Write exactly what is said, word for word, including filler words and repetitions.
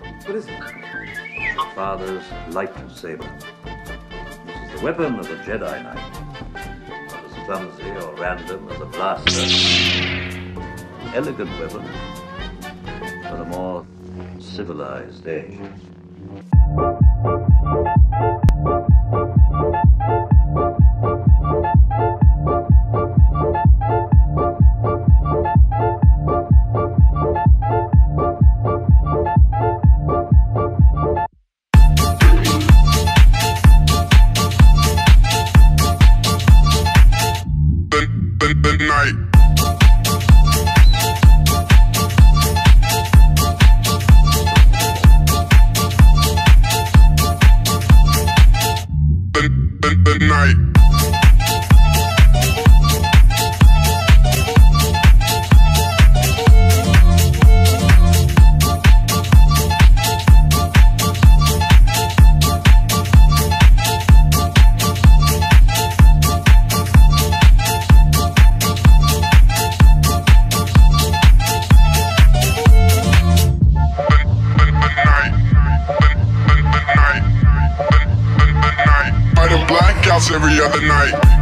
What is it? The father's lightsaber. This is the weapon of a Jedi Knight. Not as clumsy or random as a blaster. An elegant weapon for a more civilized age. Every other night.